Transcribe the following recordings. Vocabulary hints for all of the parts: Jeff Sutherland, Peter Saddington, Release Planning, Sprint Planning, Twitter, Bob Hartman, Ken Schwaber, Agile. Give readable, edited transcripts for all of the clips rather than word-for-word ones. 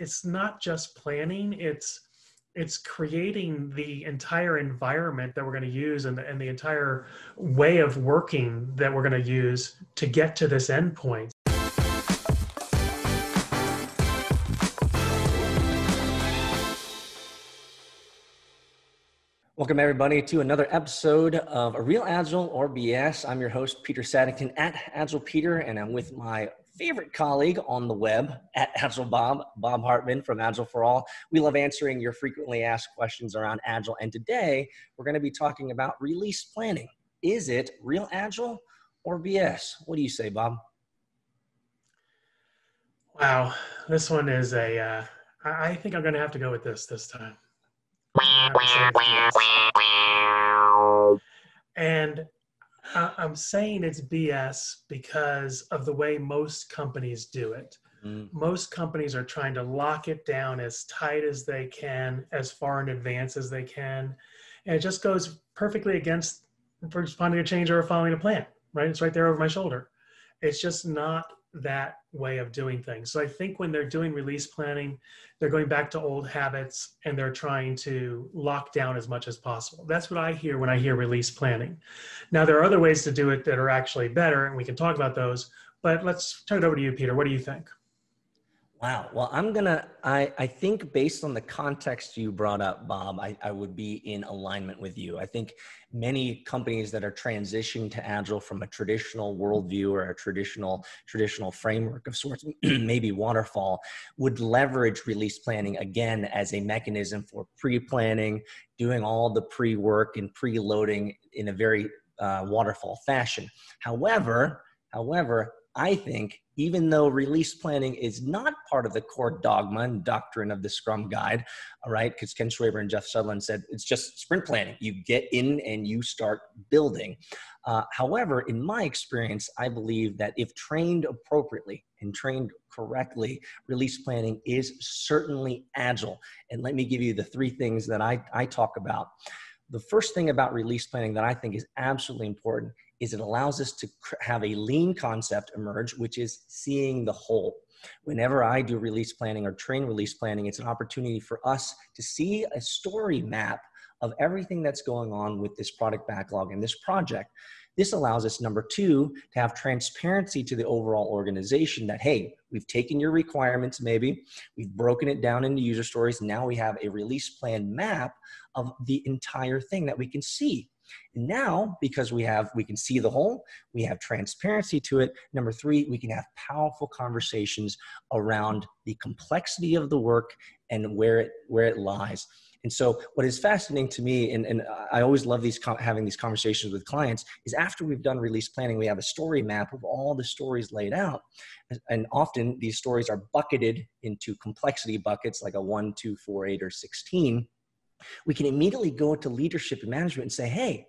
it's not just planning, it's creating the entire environment that we're going to use and the entire way of working that we're going to use to get to this endpoint. Welcome everybody to another episode of A Real Agile or BS. I'm your host, Peter Saddington at Agile Peter, and I'm with my favorite colleague on the web at Agile Bob, Bob Hartman from Agile for All. We love answering your frequently asked questions around Agile. And today we're going to be talking about release planning. Is it real Agile or BS? What do you say, Bob? Wow. This one is a, I think I'm going to have to go with this time. And I'm saying it's BS because of the way most companies do it. Most companies are trying to lock it down as tight as they can, as far in advance as they can. And it just goes perfectly against responding to change or following a plan, right? It's right there over my shoulder. It's just not that way of doing things. So I think when they're doing release planning, they're going back to old habits and they're trying to lock down as much as possible. That's what I hear when I hear release planning. Now, there are other ways to do it that are actually better, and we can talk about those, but let's turn it over to you, Peter. What do you think? Wow. Well, I think based on the context you brought up, Bob, I would be in alignment with you. I think many companies that are transitioning to Agile from a traditional worldview or a traditional framework of sorts, maybe waterfall, would leverage release planning again as a mechanism for pre-planning, doing all the pre-work and pre-loading in a very waterfall fashion. However, I think even though release planning is not part of the core dogma and doctrine of the Scrum Guide, all right, because Ken Schwaber and Jeff Sutherland said it's just sprint planning. You get in and you start building. However, in my experience, I believe that if trained appropriately and trained correctly, release planning is certainly Agile. And let me give you the three things that I talk about. The first thing about release planning that I think is absolutely important is it allows us to have a lean concept emerge, which is seeing the whole. Whenever I do release planning or train release planning, it's an opportunity for us to see a story map of everything that's going on with this product backlog and this project. This allows us, number two, to have transparency to the overall organization that, hey, we've taken your requirements maybe, we've broken it down into user stories, now we have a release plan map of the entire thing that we can see. Now, because we can see the whole, we have transparency to it. Number three, we can have powerful conversations around the complexity of the work and where it lies. And so what is fascinating to me, and I always love having these conversations with clients, is after we've done release planning, we have a story map of all the stories laid out. And often these stories are bucketed into complexity buckets like a 1, 2, 4, 8, or 16. We can immediately go to leadership and management and say, hey,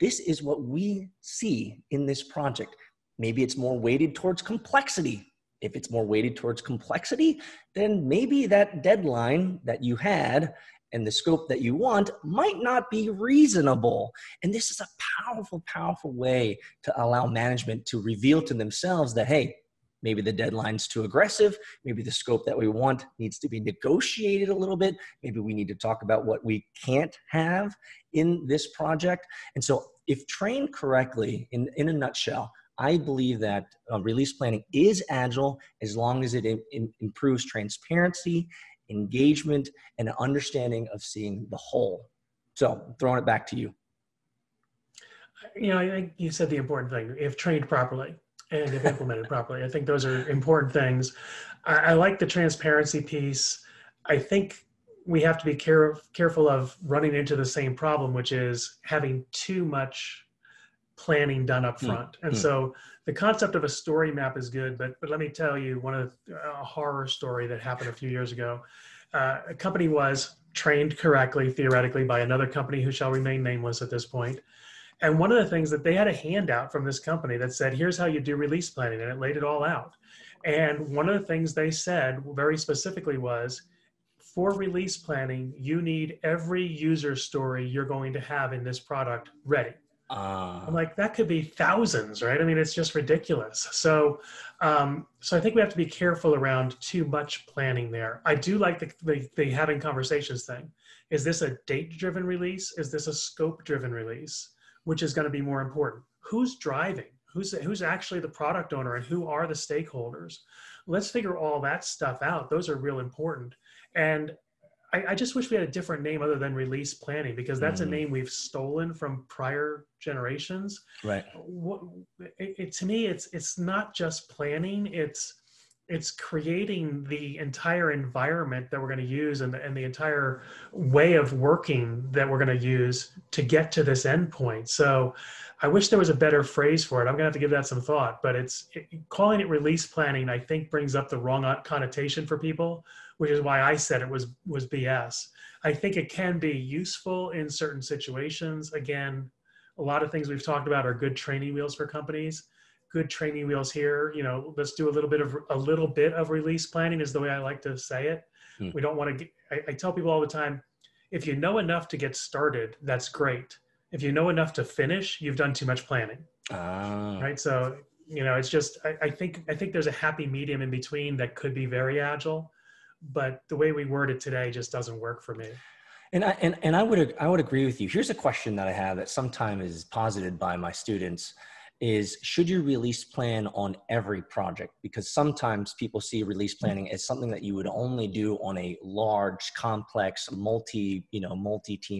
this is what we see in this project. Maybe it's more weighted towards complexity. If it's more weighted towards complexity, then maybe that deadline that you had and the scope that you want might not be reasonable. And this is a powerful, powerful way to allow management to reveal to themselves that, hey, maybe the deadline's too aggressive. Maybe the scope that we want needs to be negotiated a little bit. Maybe we need to talk about what we can't have in this project. And so if trained correctly, in a nutshell, I believe that release planning is Agile as long as it improves transparency, engagement, and an understanding of seeing the whole. So throwing it back to you. You know, I think you said the important thing, if trained properly. And if implemented properly. I think those are important things. I like the transparency piece. I think we have to be careful of running into the same problem, which is having too much planning done up front. And so the concept of a story map is good, but let me tell you one of a horror story that happened a few years ago. A company was trained correctly, theoretically, by another company who shall remain nameless at this point. And one of the things that they had a handout from this company that said, here's how you do release planning, and it laid it all out. And one of the things they said very specifically was, for release planning, you need every user story you're going to have in this product ready. I'm like, that could be thousands, right? I mean, it's just ridiculous. So, so I think we have to be careful around too much planning there. I do like the having conversations thing. Is this a date-driven release? Is this a scope-driven release? Which is going to be more important? Who's driving? Who's actually the product owner, and who are the stakeholders? Let's figure all that stuff out. Those are real important. And I just wish we had a different name other than release planning, because that's a name we've stolen from prior generations. Right. To me, it's not just planning. It's creating the entire environment that we're going to use, and the entire way of working that we're going to use to get to this endpoint. So I wish there was a better phrase for it. I'm going to have to give that some thought, but calling it release planning, I think, brings up the wrong connotation for people, which is why I said it was BS. I think it can be useful in certain situations. Again, a lot of things we've talked about are good training wheels for companies. Good training wheels here, you know, let's do a little bit of release planning is the way I like to say it. We don't want to I tell people all the time, if you know enough to get started, that's great. If you know enough to finish, you've done too much planning. Right. So, you know, it's just, I think there's a happy medium in between that could be very agile, but the way we word it today just doesn't work for me. And I would agree with you. Here's a question that I have that sometimes is posited by my students. Is should you release plan on every project? Because sometimes people see release planning as something that you would only do on a large, complex, multi-team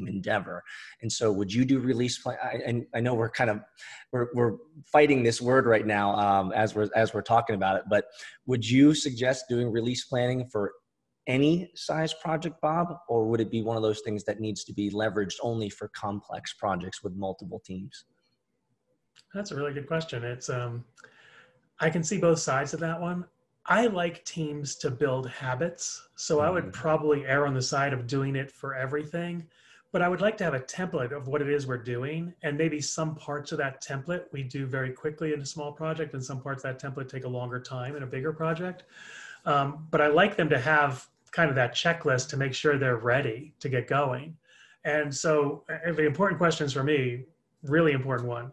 endeavor. And so would you do release plan? And I know we're kind of, we're fighting this word right now as we're talking about it, but would you suggest doing release planning for any size project, Bob? Or would it be one of those things that needs to be leveraged only for complex projects with multiple teams? That's a really good question. It's, I can see both sides of that one. I like teams to build habits. So I would probably err on the side of doing it for everything, but I would like to have a template of what it is we're doing. And maybe some parts of that template we do very quickly in a small project, and some parts of that template take a longer time in a bigger project. But I like them to have kind of that checklist to make sure they're ready to get going. And so the important questions for me, really important one,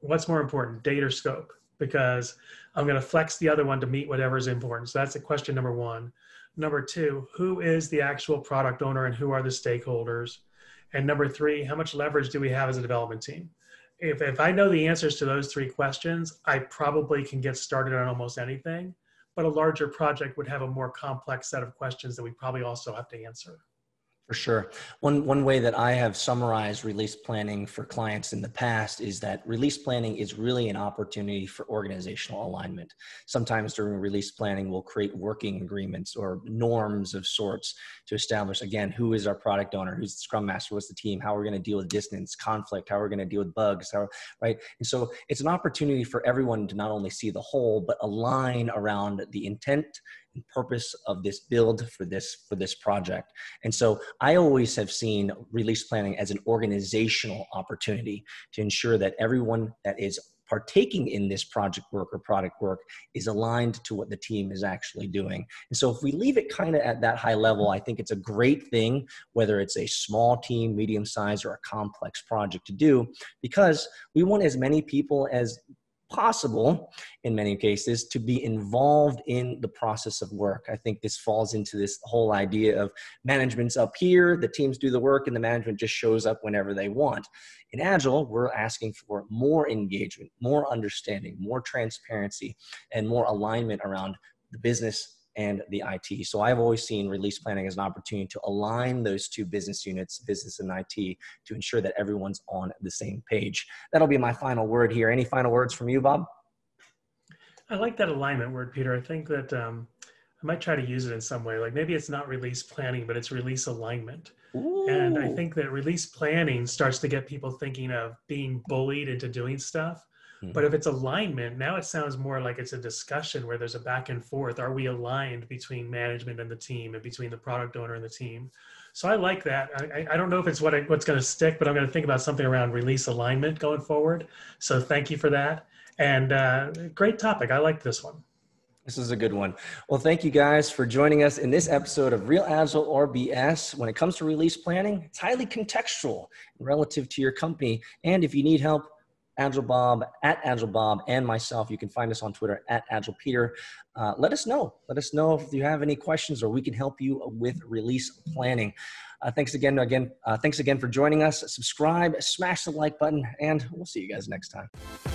what's more important, date or scope? Because I'm going to flex the other one to meet whatever's important. So that's the question number one. Number two, who is the actual product owner and who are the stakeholders? And number three, how much leverage do we have as a development team? If I know the answers to those three questions, I probably can get started on almost anything, but a larger project would have a more complex set of questions that we probably also have to answer. For sure. One way that I have summarized release planning for clients in the past is that release planning is really an opportunity for organizational alignment. Sometimes during release planning, we'll create working agreements or norms of sorts to establish, again, who is our product owner, who's the scrum master, what's the team, how we're going to deal with dissonance, conflict, how we're going to deal with bugs, right? And so it's an opportunity for everyone to not only see the whole, but align around the intent and purpose of this build for this project. And so I always have seen release planning as an organizational opportunity to ensure that everyone that is partaking in this project work or product work is aligned to what the team is actually doing. And so if we leave it kind of at that high level, I think it's a great thing, whether it's a small team, medium size, or a complex project to do, because we want as many people as possible in many cases to be involved in the process of work. I think this falls into this whole idea of management's up here, the teams do the work, and the management just shows up whenever they want. In Agile, we're asking for more engagement, more understanding, more transparency, and more alignment around the business and the IT. So I've always seen release planning as an opportunity to align those two business units, business and IT, to ensure that everyone's on the same page. That'll be my final word here. Any final words from you, Bob? I like that alignment word, Peter. I think that I might try to use it in some way. Like maybe it's not release planning, but it's release alignment. Ooh. And I think that release planning starts to get people thinking of being bullied into doing stuff. But if it's alignment, now it sounds more like it's a discussion where there's a back and forth. Are we aligned between management and the team, and between the product owner and the team? So I like that. I don't know if it's what's going to stick, but I'm going to think about something around release alignment going forward. So thank you for that. And great topic. I like this one. This is a good one. Well, thank you guys for joining us in this episode of Real Agile or BS. When it comes to release planning, it's highly contextual relative to your company. And if you need help, Agile Bob, at Agile Bob, and myself. You can find us on Twitter at Agile Peter. Let us know. Let us know if you have any questions, or we can help you with release planning. Thanks again for joining us. Subscribe, smash the like button, and we'll see you guys next time.